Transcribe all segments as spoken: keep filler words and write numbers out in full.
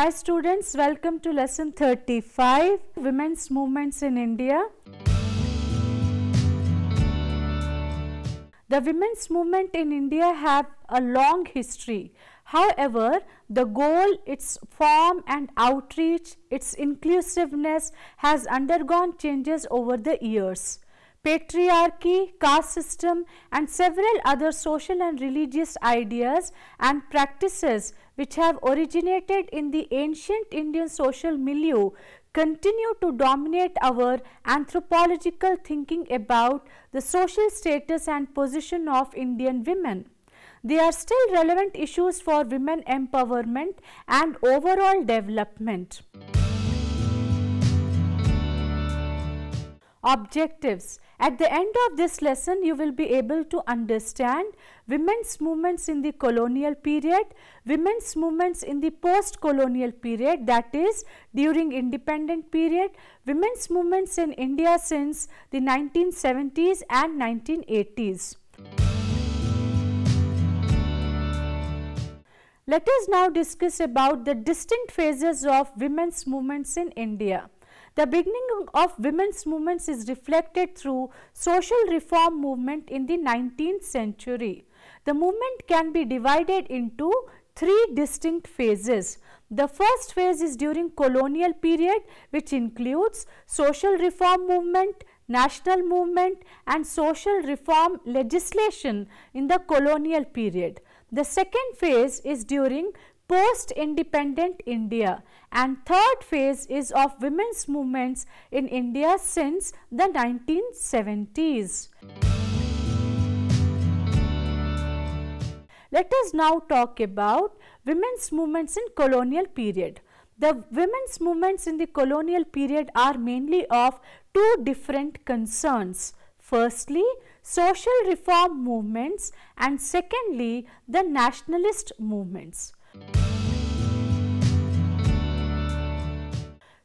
Hi students, welcome to lesson thirty-five, Women's Movements in India. The women's movement in India have a long history. However, the goal, its form and outreach, its inclusiveness has undergone changes over the years. Patriarchy, caste system and several other social and religious ideas and practices which have originated in the ancient Indian social milieu continue to dominate our anthropological thinking about the social status and position of Indian women. They are still relevant issues for women empowerment and overall development. Objectives. At the end of this lesson, you will be able to understand women's movements in the colonial period, women's movements in the post-colonial period, that is during independent period, women's movements in India since the nineteen seventies and nineteen eighties. Let us now discuss about the distinct phases of women's movements in India. The beginning of women's movements is reflected through social reform movement in the nineteenth century. The movement can be divided into three distinct phases. The first phase is during colonial period, which includes social reform movement, national movement and social reform legislation in the colonial period. The second phase is during post-independent India, and third phase is of women's movements in India since the nineteen seventies. Let us now talk about women's movements in colonial period. The women's movements in the colonial period are mainly of two different concerns. Firstly, social reform movements, and secondly, the nationalist movements.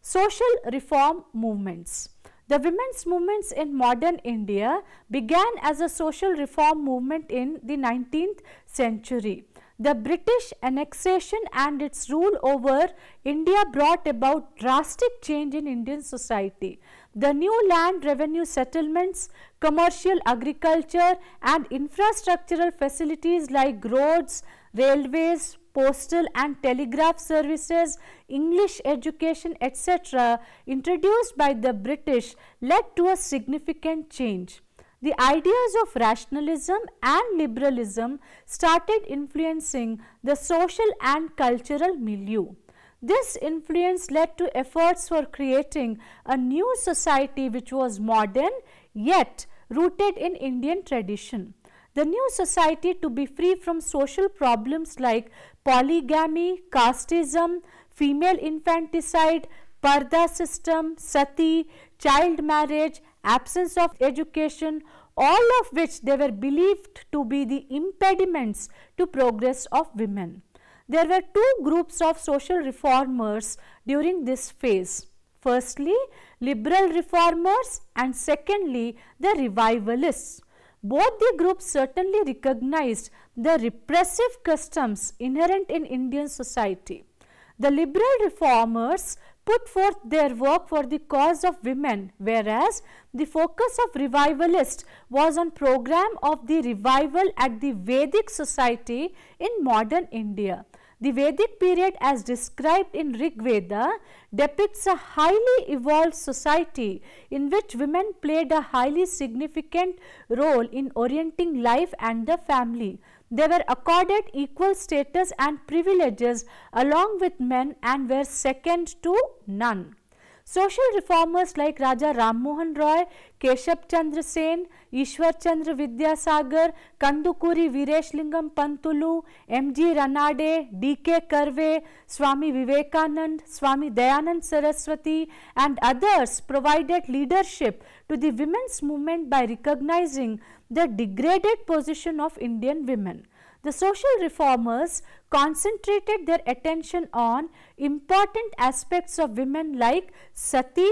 Social reform movements. The women's movements in modern India began as a social reform movement in the nineteenth century. The British annexation and its rule over India brought about drastic change in Indian society. The new land revenue settlements, commercial agriculture and infrastructural facilities like roads, railways, postal and telegraph services, English education, et cetera introduced by the British led to a significant change. The ideas of rationalism and liberalism started influencing the social and cultural milieu. This influence led to efforts for creating a new society which was modern yet rooted in Indian tradition. The new society to be free from social problems like polygamy, casteism, female infanticide, parda system, sati, child marriage, absence of education, all of which they were believed to be the impediments to progress of women. There were two groups of social reformers during this phase. Firstly, liberal reformers and secondly, the revivalists. Both the groups certainly recognized the repressive customs inherent in Indian society. The liberal reformers put forth their work for the cause of women, whereas the focus of revivalists was on program of the revival at the Vedic society in modern India. The Vedic period as described in Rig Veda depicts a highly evolved society in which women played a highly significant role in orienting life and the family. They were accorded equal status and privileges along with men and were second to none. Social reformers like Raja Ram Mohan Roy, Keshav Chandra Sen, Ishwar Chandra Vidyasagar, Kandukuri Viresalingam Pantulu, M G Ranade, D K Karve, Swami Vivekanand, Swami Dayanand Saraswati and others provided leadership to the women's movement by recognizing the degraded position of Indian women. The social reformers concentrated their attention on important aspects of women like sati,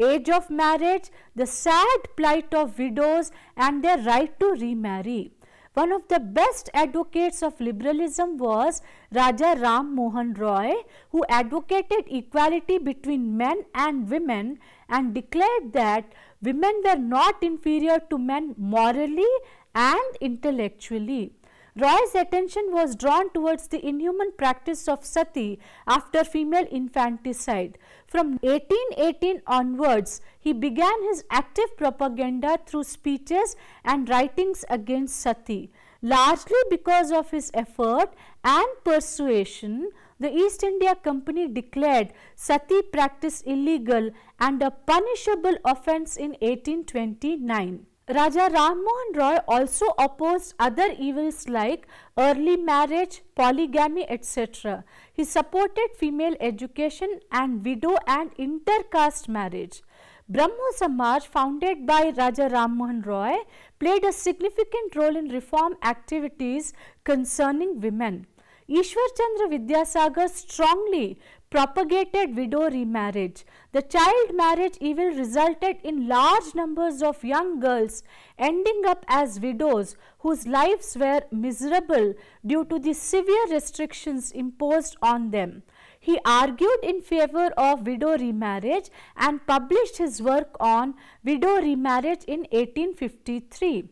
age of marriage, the sad plight of widows and their right to remarry. One of the best advocates of liberalism was Raja Ram Mohan Roy, who advocated equality between men and women and declared that women were not inferior to men morally and intellectually. Roy's attention was drawn towards the inhuman practice of sati after female infanticide. From eighteen eighteen onwards, he began his active propaganda through speeches and writings against sati. Largely because of his effort and persuasion, the East India Company declared sati practice illegal and a punishable offence in eighteen twenty-nine. Raja Ram Mohan Roy also opposed other evils like early marriage, polygamy, et cetera. He supported female education and widow and intercaste marriage. Brahmo Samaj, founded by Raja Ram Mohan Roy, played a significant role in reform activities concerning women. Ishwar Chandra Vidyasagar strongly propagated widow remarriage. The child marriage evil resulted in large numbers of young girls ending up as widows whose lives were miserable due to the severe restrictions imposed on them. He argued in favor of widow remarriage and published his work on widow remarriage in eighteen fifty-three.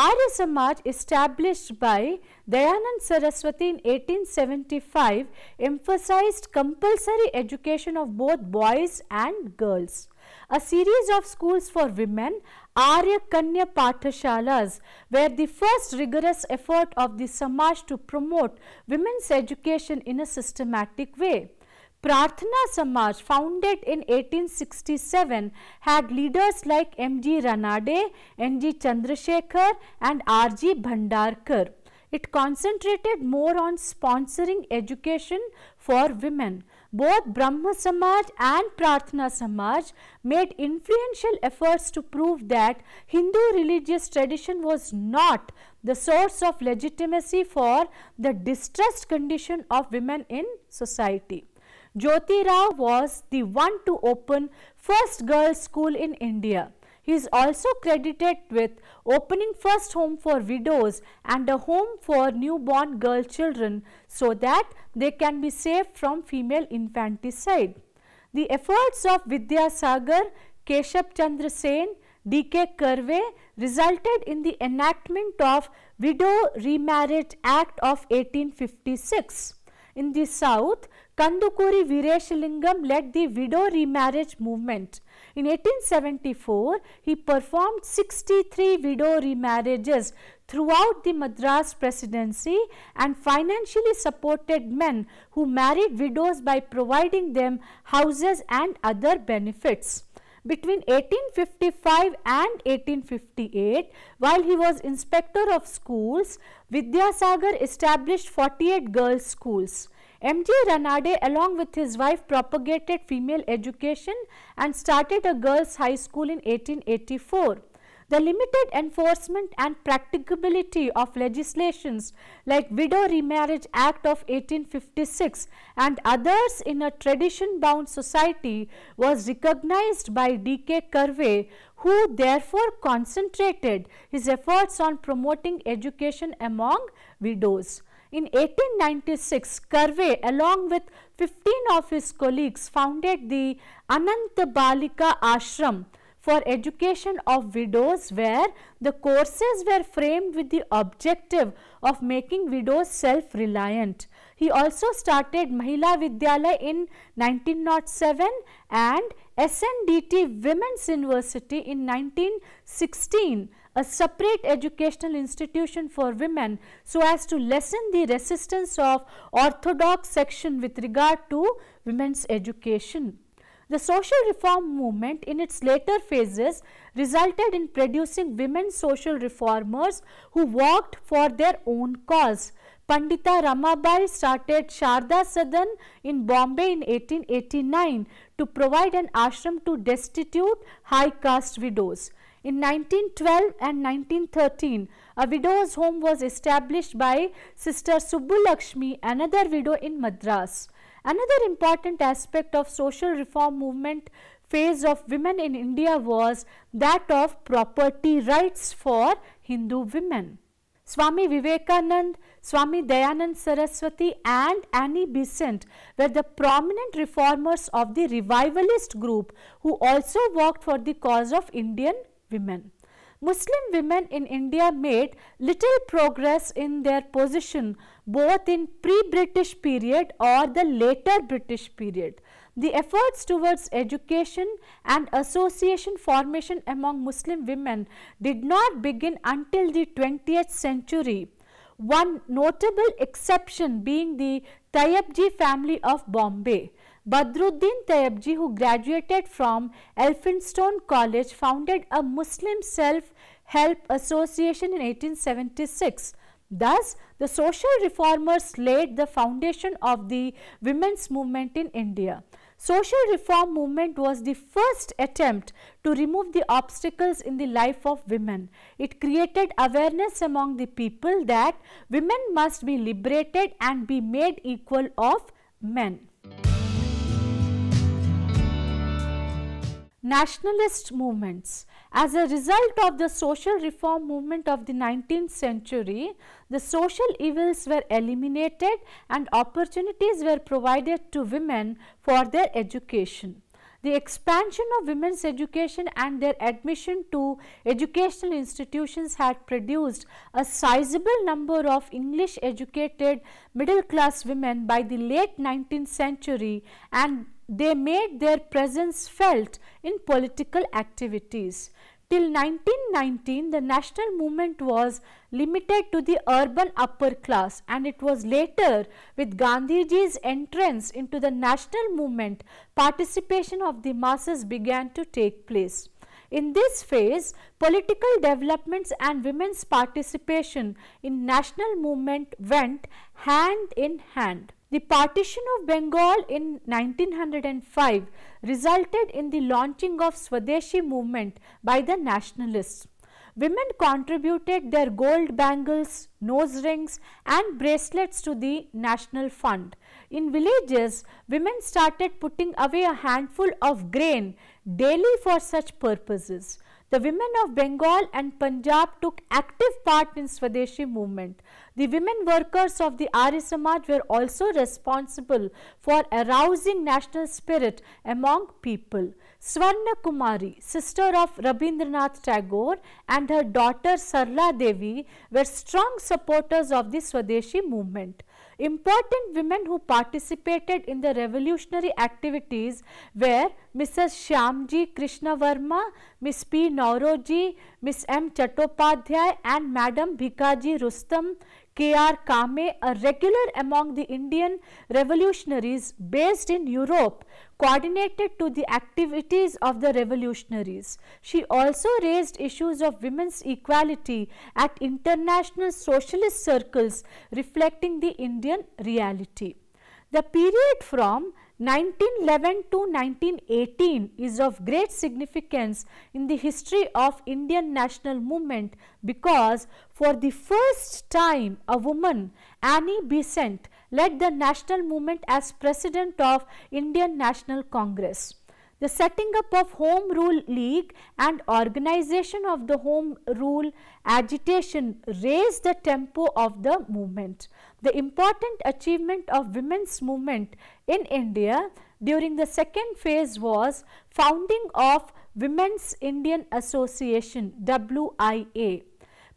Arya Samaj, established by Dayanand Saraswati in eighteen seventy-five, emphasized compulsory education of both boys and girls. A series of schools for women, Arya Kanya Pathashalas, were the first rigorous effort of the Samaj to promote women's education in a systematic way. Prarthana Samaj, founded in eighteen sixty-seven, had leaders like M G Ranade, N G Chandrasekhar and R G Bhandarkar. It concentrated more on sponsoring education for women. Both Brahma Samaj and Prarthana Samaj made influential efforts to prove that Hindu religious tradition was not the source of legitimacy for the distressed condition of women in society. Jyoti Rao was the one to open first girls' school in India. He is also credited with opening first home for widows and a home for newborn girl children so that they can be saved from female infanticide. The efforts of Vidyasagar, Keshav Chandra Sen, D K Karve resulted in the enactment of Widow Remarriage Act of eighteen fifty-six. In the South, Kandukuri Viresalingam led the widow remarriage movement. In eighteen seventy-four, he performed sixty-three widow remarriages throughout the Madras Presidency and financially supported men who married widows by providing them houses and other benefits. Between eighteen fifty-five and eighteen fifty-eight, while he was inspector of schools, Vidyasagar established forty-eight girls' schools. M G Ranade, along with his wife, propagated female education and started a girls' high school in eighteen eighty-four. The limited enforcement and practicability of legislations like Widow Remarriage Act of eighteen fifty-six and others in a tradition-bound society was recognized by D K Karve, who therefore concentrated his efforts on promoting education among widows. In eighteen ninety-six, Karve, along with fifteen of his colleagues, founded the Anant Balika Ashram for education of widows, where the courses were framed with the objective of making widows self-reliant. He also started Mahila Vidyalaya in nineteen oh seven and S N D T Women's University in nineteen sixteen, a separate educational institution for women so as to lessen the resistance of orthodox section with regard to women's education. The social reform movement in its later phases resulted in producing women social reformers who worked for their own cause. Pandita Ramabai started Sharda Sadan in Bombay in eighteen eighty-nine to provide an ashram to destitute high caste widows. In nineteen twelve and nineteen thirteen, a widow's home was established by Sister Subbulakshmi, another widow in Madras. Another important aspect of social reform movement phase of women in India was that of property rights for Hindu women. Swami Vivekanand, Swami Dayanand Saraswati and Annie Besant were the prominent reformers of the revivalist group who also worked for the cause of Indian women. Muslim women in India made little progress in their position both in pre-British period or the later British period. The efforts towards education and association formation among Muslim women did not begin until the twentieth century, one notable exception being the Tayabji family of Bombay. Badruddin Tayabji, who graduated from Elphinstone College, founded a Muslim self-help association in eighteen seventy-six. Thus, the social reformers laid the foundation of the women's movement in India. Social reform movement was the first attempt to remove the obstacles in the life of women. It created awareness among the people that women must be liberated and be made equal of men. Nationalist movements. As a result of the social reform movement of the nineteenth century, the social evils were eliminated and opportunities were provided to women for their education. The expansion of women's education and their admission to educational institutions had produced a sizable number of English educated middle class women by the late nineteenth century, and they made their presence felt in political activities. Till nineteen nineteen, the national movement was limited to the urban upper class, and it was later with Gandhiji's entrance into the national movement, participation of the masses began to take place. In this phase, political developments and women's participation in national movement went hand in hand. The partition of Bengal in nineteen oh five resulted in the launching of Swadeshi movement by the nationalists. Women contributed their gold bangles, nose rings and bracelets to the national fund. In villages, women started putting away a handful of grain daily for such purposes. The women of Bengal and Punjab took active part in Swadeshi movement. The women workers of the Arya Samaj were also responsible for arousing national spirit among people. Swarna Kumari, sister of Rabindranath Tagore, and her daughter Sarla Devi were strong supporters of the Swadeshi movement. Important women who participated in the revolutionary activities were Missus Shyamji Krishnavarma, Miss P. Nauroji, Miss M. Chattopadhyay and Madam Bhikaji Rustam. K R. Kame, a regular among the Indian revolutionaries based in Europe, coordinated to the activities of the revolutionaries. She also raised issues of women's equality at international socialist circles reflecting the Indian reality. The period from nineteen eleven to nineteen eighteen is of great significance in the history of Indian national movement because for the first time a woman, Annie Besant, led the national movement as president of Indian National Congress. The setting up of Home Rule League and organization of the Home Rule agitation raised the tempo of the movement. The important achievement of women's movement in India during the second phase was founding of Women's Indian Association W I A.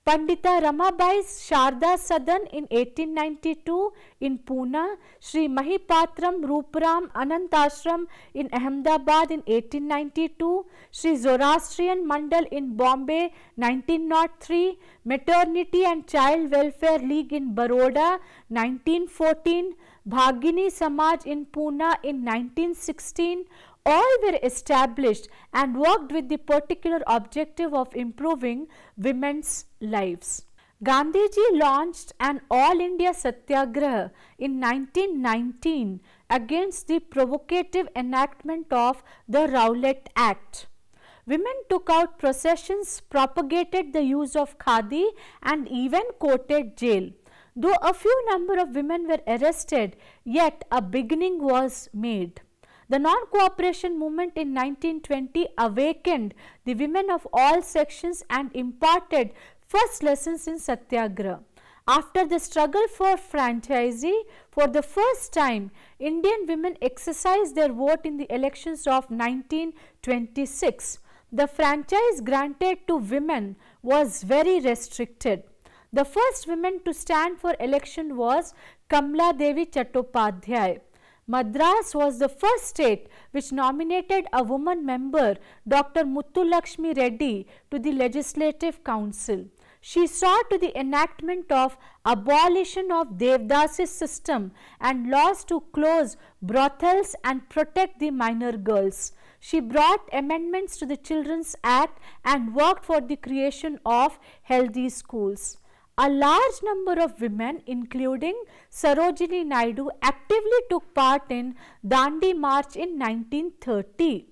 Pandita Ramabai's Sharda Sadan in eighteen ninety-two in Pune, Sri Mahipatram Ruparam Anant Ashram in Ahmedabad in eighteen ninety-two, Sri Zoroastrian Mandal in Bombay nineteen oh three, Maternity and Child Welfare League in Baroda nineteen fourteen, Bhagini Samaj in Pune in nineteen sixteen, all were established and worked with the particular objective of improving women's lives. Gandhiji launched an All India Satyagraha in nineteen nineteen against the provocative enactment of the Rowlatt Act. Women took out processions, propagated the use of khadi and even courted jail. Though a few number of women were arrested, yet a beginning was made. The non-cooperation movement in nineteen twenty awakened the women of all sections and imparted first lessons in Satyagraha. After the struggle for franchisee, for the first time, Indian women exercised their vote in the elections of nineteen twenty-six. The franchise granted to women was very restricted. The first woman to stand for election was Kamla Devi Chattopadhyay. Madras was the first state which nominated a woman member, Doctor Muthulakshmi Reddy, to the Legislative Council. She saw to the enactment of abolition of Devdasi system and laws to close brothels and protect the minor girls. She brought amendments to the Children's Act and worked for the creation of healthy schools. A large number of women, including Sarojini Naidu, actively took part in Dandi March in nineteen thirty.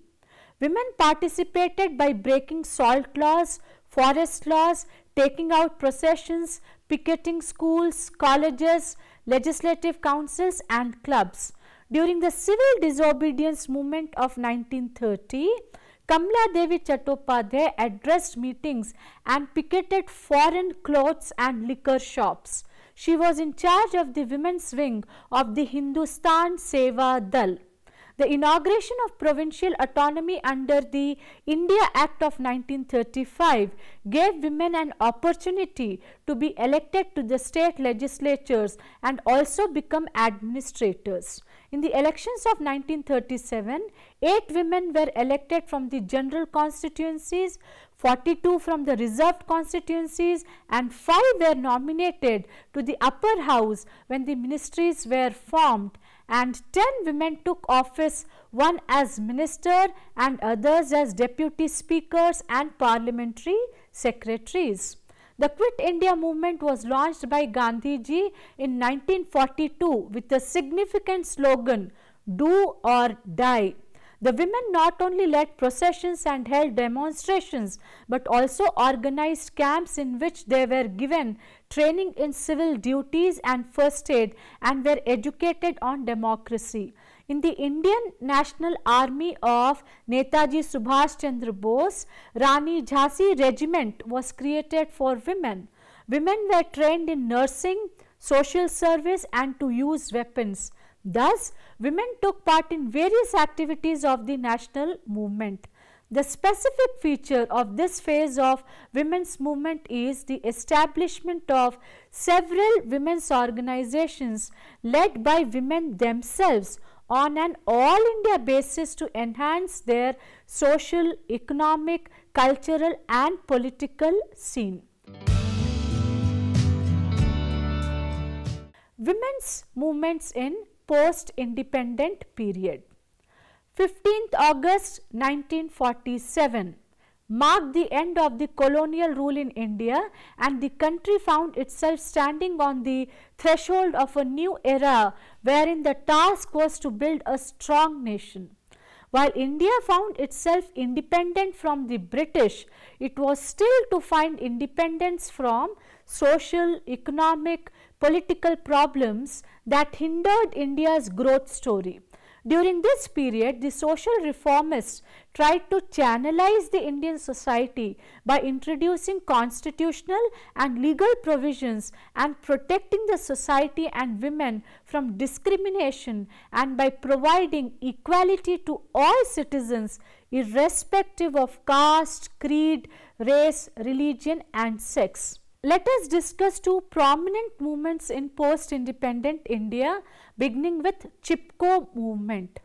Women participated by breaking salt laws, forest laws, taking out processions, picketing schools, colleges, legislative councils and clubs. During the civil disobedience movement of nineteen thirty, Kamla Devi Chattopadhyay addressed meetings and picketed foreign clothes and liquor shops. She was in charge of the women's wing of the Hindustan Seva Dal. The inauguration of provincial autonomy under the India Act of nineteen thirty-five gave women an opportunity to be elected to the state legislatures and also become administrators. In the elections of nineteen thirty-seven, eight women were elected from the general constituencies, forty-two from the reserved constituencies and five were nominated to the upper house when the ministries were formed, and ten women took office, one as minister and others as deputy speakers and parliamentary secretaries. The Quit India movement was launched by Gandhiji in nineteen forty-two with a significant slogan, "Do or Die." The women not only led processions and held demonstrations but also organized camps in which they were given training in civil duties and first aid and were educated on democracy. In the Indian National Army of Netaji Subhash Chandra Bose, Rani Jhansi Regiment was created for women. Women were trained in nursing, social service and to use weapons. Thus, women took part in various activities of the national movement. The specific feature of this phase of women's movement is the establishment of several women's organizations led by women themselves on an all-India basis to enhance their social, economic, cultural and political scene. Women's movements in post-independent period. fifteenth August nineteen forty-seven marked the end of the colonial rule in India and the country found itself standing on the threshold of a new era wherein the task was to build a strong nation. While India found itself independent from the British, it was still to find independence from social, economic, political problems that hindered India's growth story. During this period, the social reformists tried to channelize the Indian society by introducing constitutional and legal provisions and protecting the society and women from discrimination and by providing equality to all citizens irrespective of caste, creed, race, religion and sex. Let us discuss two prominent movements in post-independent India, beginning with Chipko movement.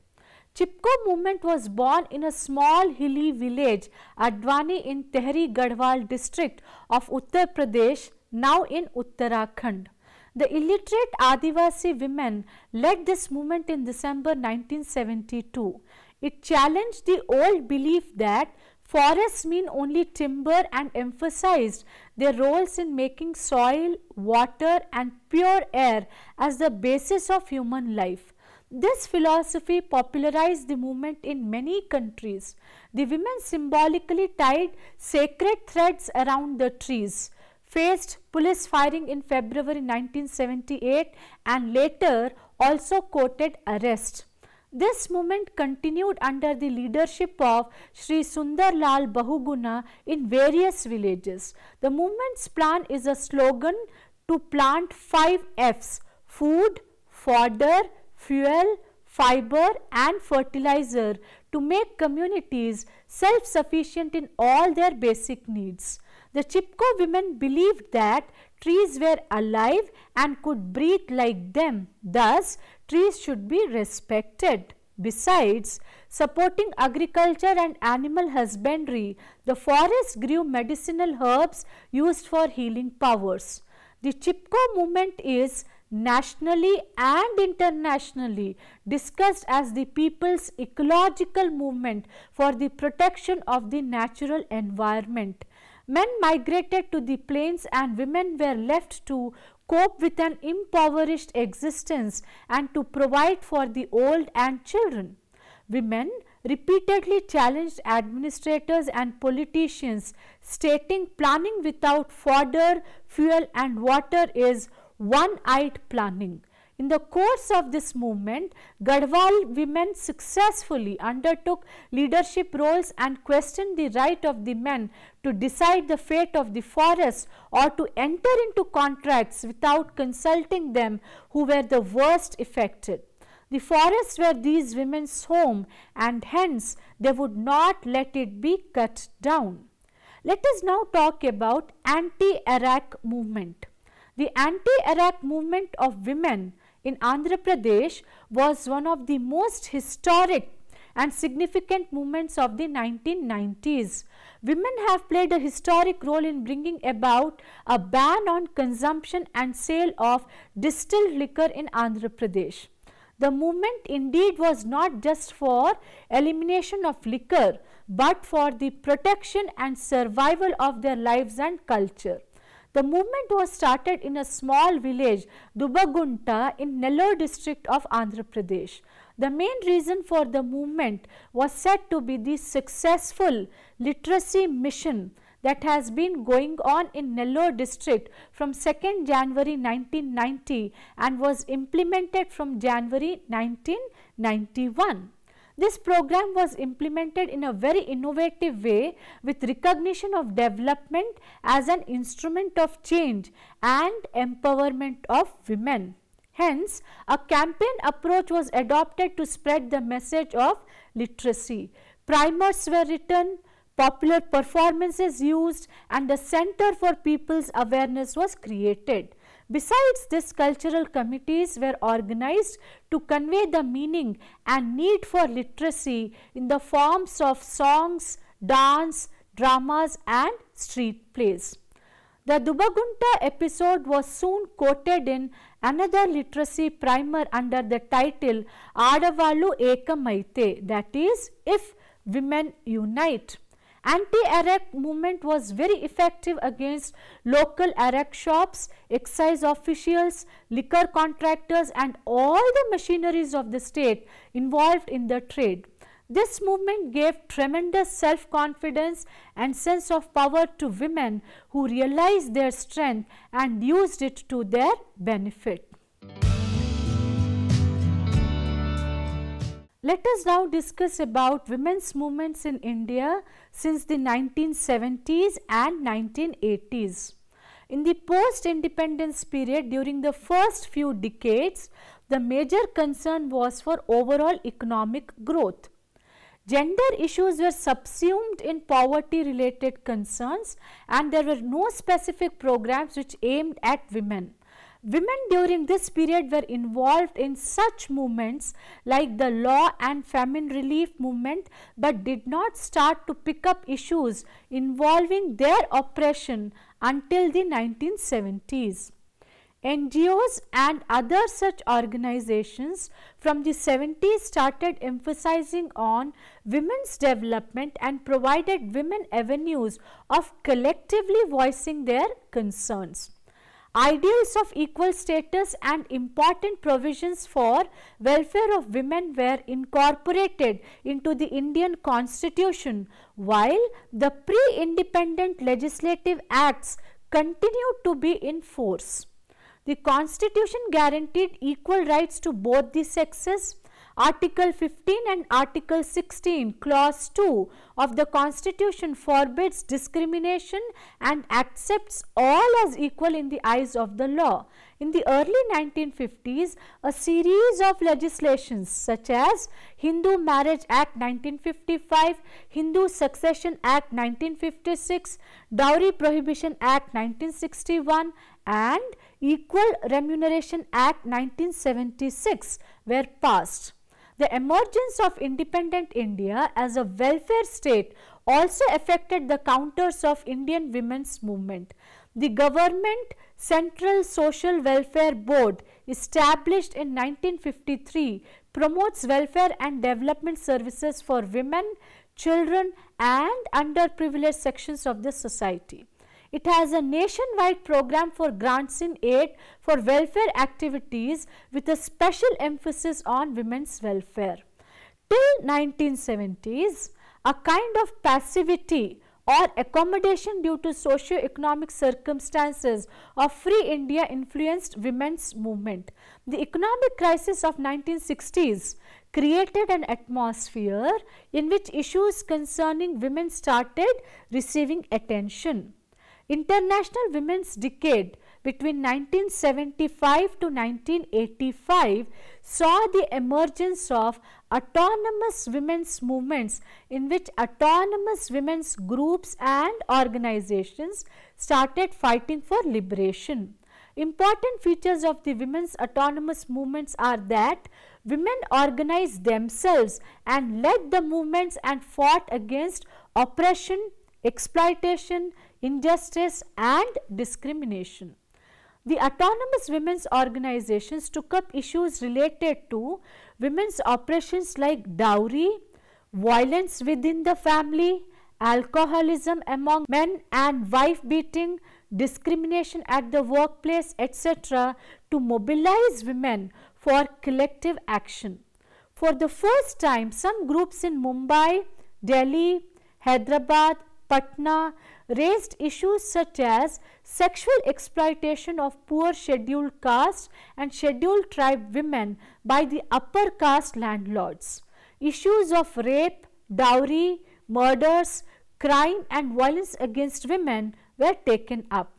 Chipko movement was born in a small hilly village, Adwani in Tehri Garhwal district of Uttar Pradesh, now in Uttarakhand. The illiterate Adivasi women led this movement in December nineteen seventy-two. It challenged the old belief that forests mean only timber and emphasized their roles in making soil, water and pure air as the basis of human life. This philosophy popularized the movement in many countries. The women symbolically tied sacred threads around the trees, faced police firing in February nineteen seventy-eight and later also courted arrest. This movement continued under the leadership of Sri Sundarlal Bahuguna in various villages. The movement's plan is a slogan to plant five F's: food, fodder, fuel, fiber and fertilizer, to make communities self-sufficient in all their basic needs. The Chipko women believed that trees were alive and could breathe like them. Thus, trees should be respected. Besides, supporting agriculture and animal husbandry, the forest grew medicinal herbs used for healing powers. The Chipko movement is nationally and internationally discussed as the people's ecological movement for the protection of the natural environment. Men migrated to the plains and women were left to cope with an impoverished existence and to provide for the old and children. Women repeatedly challenged administrators and politicians, stating planning without fodder, fuel and water is one-eyed planning. In the course of this movement, Garhwal women successfully undertook leadership roles and questioned the right of the men to decide the fate of the forest or to enter into contracts without consulting them, who were the worst affected. The forests were these women's home, and hence they would not let it be cut down. Let us now talk about anti-Iraq movement. The anti-Iraq movement of women in Andhra Pradesh was one of the most historic and significant movements of the nineteen nineties. Women have played a historic role in bringing about a ban on consumption and sale of distilled liquor in Andhra Pradesh. The movement indeed was not just for elimination of liquor, but for the protection and survival of their lives and culture. The movement was started in a small village, Dubagunta, in Nellore district of Andhra Pradesh. The main reason for the movement was said to be the successful literacy mission that has been going on in Nellore district from second January nineteen ninety and was implemented from January nineteen ninety-one. This program was implemented in a very innovative way, with recognition of development as an instrument of change and empowerment of women. Hence, a campaign approach was adopted to spread the message of literacy. Primers were written, popular performances used, and a center for people's awareness was created. Besides this, cultural committees were organized to convey the meaning and need for literacy in the forms of songs, dance, dramas and street plays. The Dubagunta episode was soon quoted in another literacy primer under the title Aadavalu Ekamaite, that is, If Women Unite. Anti-Arak movement was very effective against local arak shops, excise officials, liquor contractors and all the machineries of the state involved in the trade. This movement gave tremendous self-confidence and sense of power to women, who realized their strength and used it to their benefit. Let us now discuss about women's movements in India since the nineteen seventies and nineteen eighties. In the post-independence period, during the first few decades, the major concern was for overall economic growth. Gender issues were subsumed in poverty-related concerns, and there were no specific programs which aimed at women. Women during this period were involved in such movements like the law and famine relief movement, but did not start to pick up issues involving their oppression until the nineteen seventies. N G Os and other such organizations from the seventies started emphasizing on women's development and provided women avenues of collectively voicing their concerns. Ideals of equal status and important provisions for welfare of women were incorporated into the Indian Constitution, while the pre-independent legislative acts continued to be in force. The Constitution guaranteed equal rights to both the sexes, Article fifteen and Article sixteen Clause two of the Constitution forbids discrimination and accepts all as equal in the eyes of the law. In the early nineteen fifties, a series of legislations such as Hindu Marriage Act nineteen fifty-five, Hindu Succession Act nineteen fifty-six, Dowry Prohibition Act nineteen sixty-one and Equal Remuneration Act nineteen seventy-six were passed. The emergence of independent India as a welfare state also affected the contours of Indian women's movement. The government Central Social Welfare Board, established in nineteen fifty-three, promotes welfare and development services for women, children and underprivileged sections of the society. It has a nationwide program for grants in aid for welfare activities with a special emphasis on women's welfare. Till nineteen seventies, a kind of passivity or accommodation due to socio-economic circumstances of free India influenced women's movement. The economic crisis of nineteen sixties created an atmosphere in which issues concerning women started receiving attention. International Women's Decade between nineteen seventy-five to nineteen eighty-five saw the emergence of autonomous women's movements, in which autonomous women's groups and organizations started fighting for liberation. Important features of the women's autonomous movements are that women organized themselves and led the movements and fought against oppression, exploitation, injustice and discrimination. The autonomous women's organizations took up issues related to women's oppressions like dowry, violence within the family, alcoholism among men and wife beating, discrimination at the workplace, et cetera, to mobilize women for collective action. For the first time, some groups in Mumbai, Delhi, Hyderabad, Patna raised issues such as sexual exploitation of poor scheduled caste and scheduled tribe women by the upper caste landlords. Issues of rape, dowry, murders, crime and violence against women were taken up.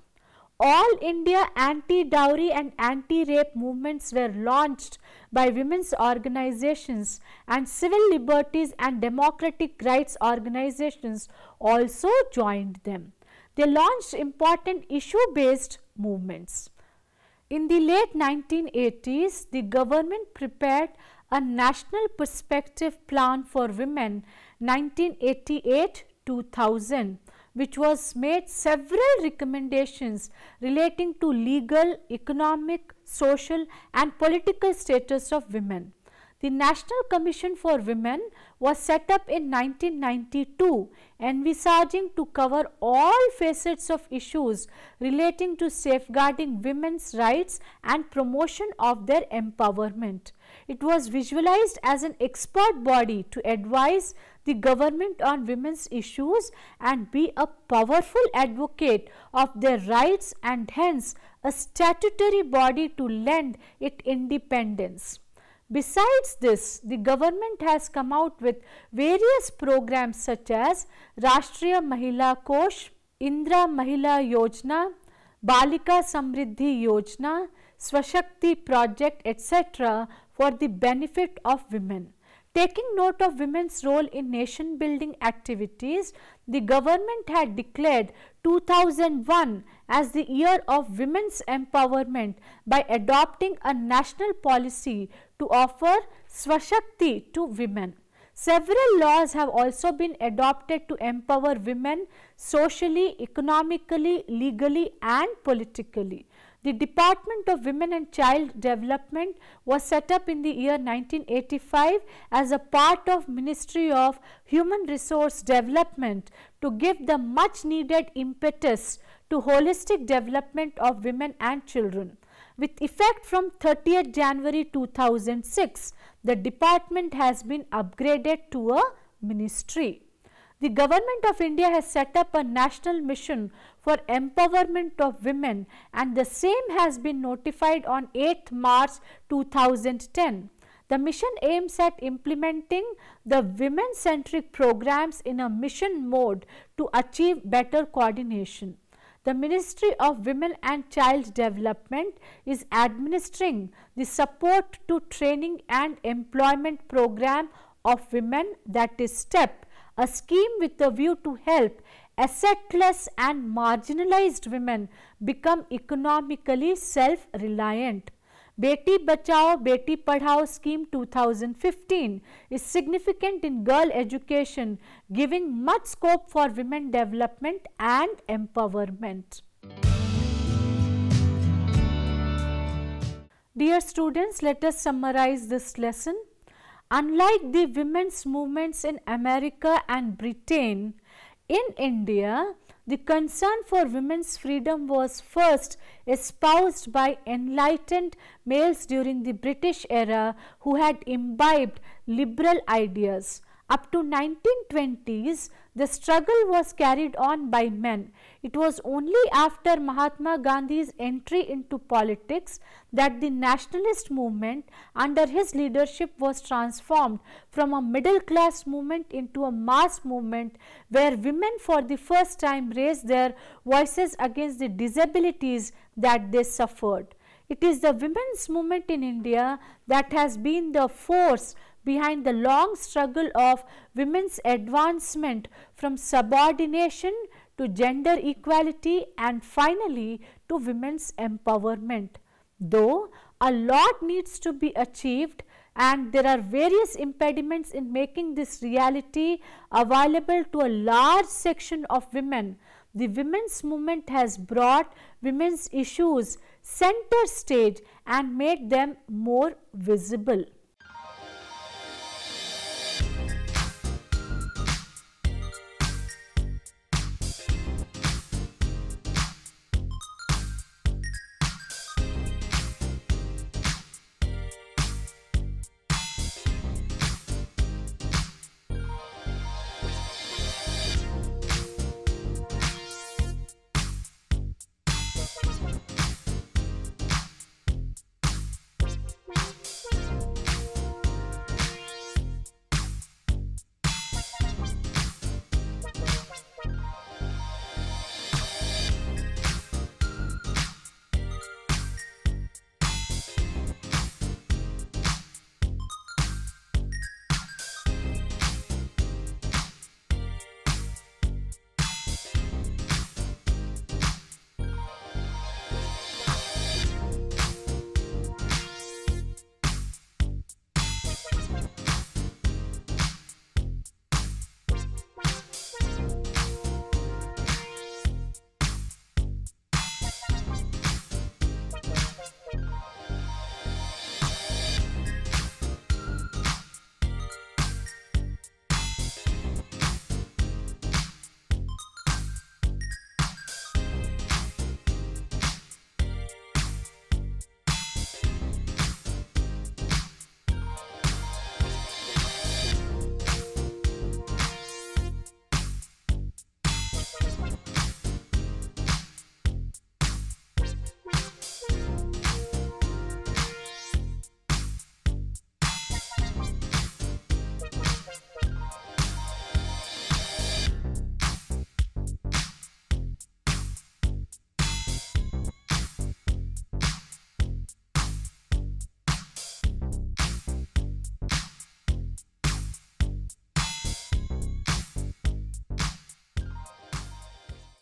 All India anti-dowry and anti-rape movements were launched by women's organizations, and civil liberties and democratic rights organizations also joined them. They launched important issue-based movements. In the late nineteen eighties, the government prepared a national perspective plan for women nineteen eighty-eight to two thousand. Which was made several recommendations relating to legal, economic, social and political status of women. The National Commission for Women was set up in nineteen ninety-two, envisaging to cover all facets of issues relating to safeguarding women's rights and promotion of their empowerment. It was visualized as an expert body to advise the government on women's issues and be a powerful advocate of their rights, and hence a statutory body to lend it independence. Besides this, the government has come out with various programs such as Rashtriya Mahila Kosh, Indira Mahila Yojana, Balika Samriddhi Yojana, Swashakti Project, et cetera for the benefit of women. Taking note of women's role in nation building activities, the government had declared two thousand one as the year of women's empowerment by adopting a national policy to offer Swashakti to women. Several laws have also been adopted to empower women socially, economically, legally and politically. The Department of Women and Child Development was set up in the year nineteen eighty-five as a part of Ministry of Human Resource Development to give the much needed impetus to holistic development of women and children. With effect from thirtieth January two thousand six, the department has been upgraded to a ministry. The Government of India has set up a national mission for empowerment of women, and the same has been notified on eighth March two thousand ten. The mission aims at implementing the women-centric programs in a mission mode to achieve better coordination. The Ministry of Women and Child Development is administering the support to training and employment program of women, that is STEP, a scheme with a view to help assetless and marginalized women become economically self-reliant. Beti Bachao Beti Padhao Scheme two thousand fifteen is significant in girl education, giving much scope for women development and empowerment. Dear students, let us summarize this lesson. Unlike the women's movements in America and Britain, in India, the concern for women's freedom was first espoused by enlightened males during the British era who had imbibed liberal ideas. Up to nineteen twenties, the struggle was carried on by men. It was only after Mahatma Gandhi's entry into politics that the nationalist movement under his leadership was transformed from a middle class movement into a mass movement where women for the first time raised their voices against the disabilities that they suffered. It is the women's movement in India that has been the force behind the long struggle of women's advancement from subordination to gender equality and finally to women's empowerment. Though a lot needs to be achieved and there are various impediments in making this reality available to a large section of women, the women's movement has brought women's issues center stage and made them more visible.